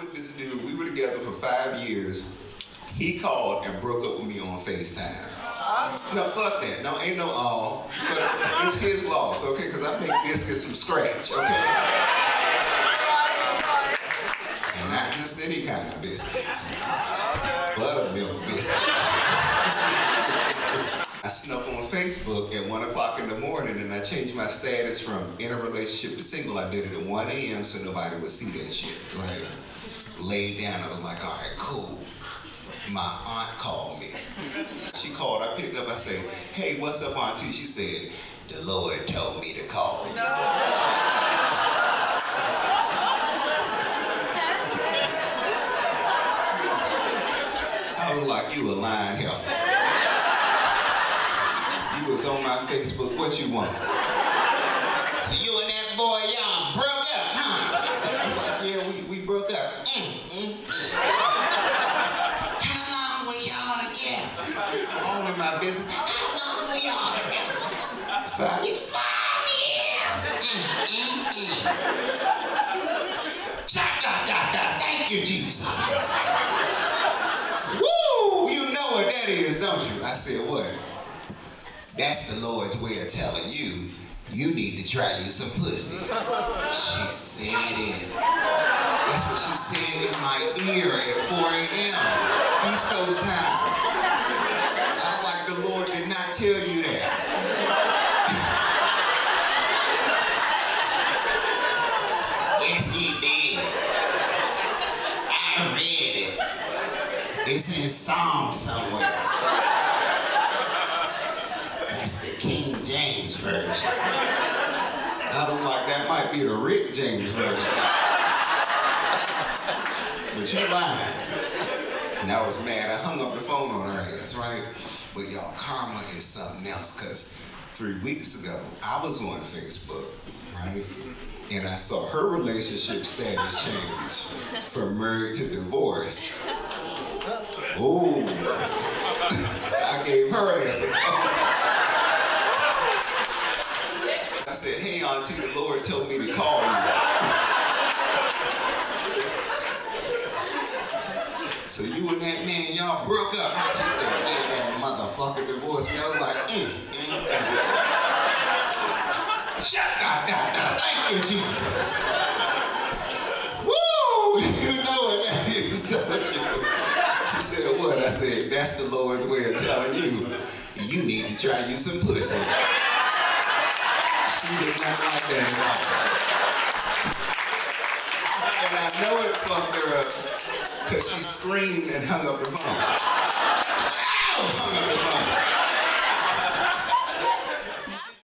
with this dude. We were together for 5 years. He called and broke up with me on FaceTime. No, fuck that. No, ain't no all. But it's his loss, okay? Because I make biscuits from scratch, okay? And not just any kind of biscuits. Buttermilk biscuits. I snuck on Facebook at 1 o'clock in the morning and I changed my status from in a relationship to single. I did it at 1 a.m. so nobody would see that shit. Like, laid down, I was like, all right, cool. My aunt called me. She called, I picked up, I said, hey, what's up, auntie? She said, the Lord told me to call you. No. I was like, you a lying heifer. Was on my Facebook, what you want? So you and that boy, y'all broke up, huh? I was like, yeah, we broke up. How long were y'all together? All in my business. How long were y'all together? 5 years. 5 years! Thank you, Jesus. Woo! You know what that is, don't you? I said, what? That's the Lord's way of telling you, you need to try you some pussy. She said it. That's what she said in my ear at 4 a.m. East Coast time. I was like, the Lord did not tell you that. Yes, he did. I read it. It's in Psalm somewhere. King James Version. I was like, that might be the Rick James Version. But she lied. And I was mad. I hung up the phone on her ass, right? But y'all, karma is something else, because 3 weeks ago, I was on Facebook, right? And I saw her relationship status change from married to divorced. Ooh. I gave her ass a call. I said, hey, auntie, the Lord told me to call you. So you and that man, y'all broke up. I just said, man, that motherfucker divorced me. I was like, Thank you, Jesus. Woo! You know what that is, don't you? She said, what? I said, that's the Lord's way of telling you, you need to try you some pussy. She did not like that at all. And I know it fucked her up because she screamed and hung up the phone.